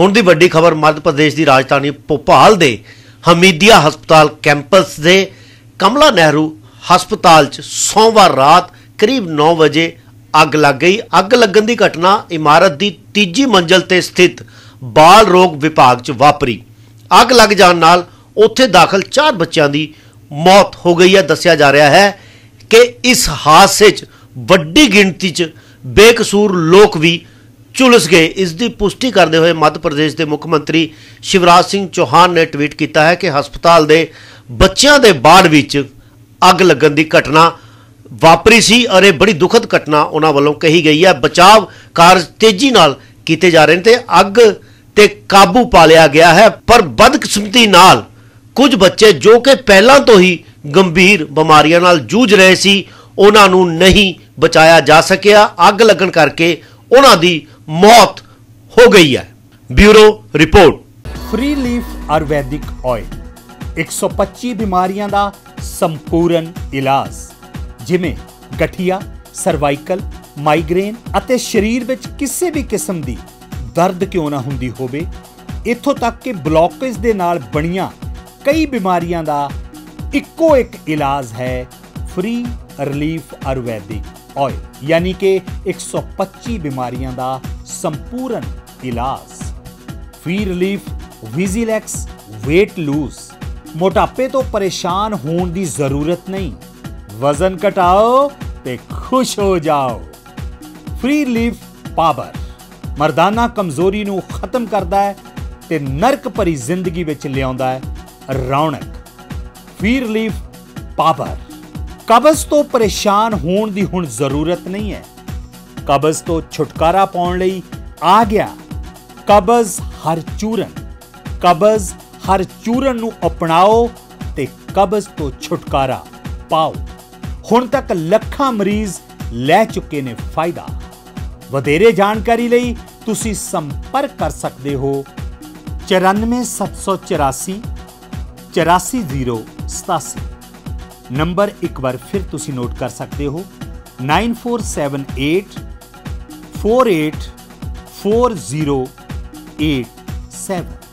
ਹੁਣ ਦੀ ਵੱਡੀ ਖਬਰ ਮੱਧ ਪ੍ਰਦੇਸ਼ ਦੀ ਰਾਜਧਾਨੀ ਭੋਪਾਲ ਦੇ ਹਮੀਦੀਆ ਹਸਪਤਾਲ ਕੈਂਪਸ ਦੇ ਕਮਲਾ ਨਹਿਰੂ ਹਸਪਤਾਲ 'ਚ ਸੋਮਵਾਰ ਰਾਤ करीब 9 बजे अग लग गई। अग लगन की घटना इमारत की तीजी मंजिल ते स्थित बाल रोग विभाग च वापरी। अग लग जाने नाल उत्थे दाखिल 4 बच्चों की मौत हो गई है। दस्सिया जा रहा है कि इस हादसे वड्डी गिणती च बेकसूर लोग भी झुलस गए। इसकी पुष्टि करते हुए मध्य प्रदेश के मुख्यमंत्री शिवराज सिंह चौहान ने ट्वीट किया है कि हस्पताल के बच्चों के बाढ़ विच अग लगन की घटना वापरी सी और यह बड़ी दुखद घटना उन्होंने वालों कही गई है। बचाव कार्य तेजी नाल किए जा रहे हैं। अग ते काबू पा लिया गया है, पर बदकिस्मती नाल कुछ बच्चे जो कि पहला तो ही गंभीर बीमारियां नाल जूझ रहे सी उन्हां नूं नहीं बचाया जा सकिया। अग लगन करके उन्हां दी मौत हो गई है। Bureau report. Free leaf Ayurvedic oil 125 बीमारियां दा संपूर्ण इलाज जिमें गठिया, सर्वाइकल, माइग्रेन अते शरीर विच किसी भी किस्म की दर्द क्यों ना हुंदी होवे, इत्थों तक कि ब्लॉकेज दे नाल बनिया कई बीमारियां दा इक्को एक इलाज है फ्री रिलीफ आयुर्वैदिक ऑयल, यानी कि 125 बीमारियां दा संपूर्ण इलाज। फ्री रिलीफ विजिलैक्स वेट लूज, मोटापे तो परेशान होने की जरूरत नहीं, वजन घटाओ ते खुश हो जाओ। फ्री रिलीफ पावर मर्दाना कमजोरी नू खत्म करता है ते नरक भरी जिंदगी विच लियाउंदा है रौनक। Free relief power. कब्ज तो परेशान होने की हुण जरूरत नहीं है, कब्ज तो छुटकारा पाउण लई आ गया कब्ज हर चूरन। कब्ज हर चूरन नू अपनाओ ते कब्ज तो छुटकारा पाओ। हुण तक लखां मरीज लै चुके ने फायदा। वधेरे जानकारी लई तुसी संपर्क कर सकते हो 94 784 84 0 87। नंबर एक बार फिर तुसी नोट कर सकते हो 9478 48 40 87।